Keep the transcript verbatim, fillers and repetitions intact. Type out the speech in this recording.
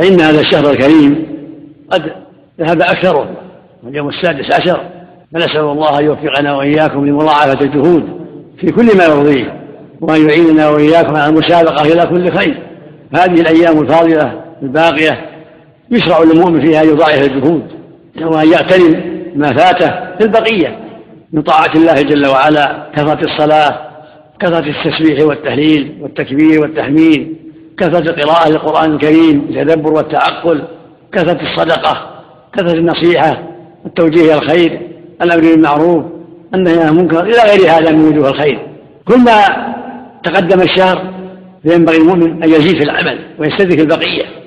فإن هذا الشهر الكريم قد ذهب أكثره واليوم السادس عشر، فنسأل الله أن يوفقنا وإياكم لمضاعفة الجهود في كل ما يرضيه، وأن يعيننا وإياكم على المسابقة إلى كل خير. هذه الأيام الفاضلة الباقية يشرع للمؤمن فيها يضاعف الجهود وأن يغتنم ما فاته في البقية من طاعة الله جل وعلا، كثرة الصلاة، كثرة التسبيح والتهليل والتكبير والتحميد، كثرة قراءة القرآن الكريم، التدبر والتعقل، كثرة الصدقة، كثرة النصيحة، التوجيه إلى الخير، الأمر بالمعروف، النهي عن المنكر، إلى غير هذا من وجوه الخير. كلما تقدم الشهر فينبغي المؤمن أن يزيد في العمل ويستدرك البقية.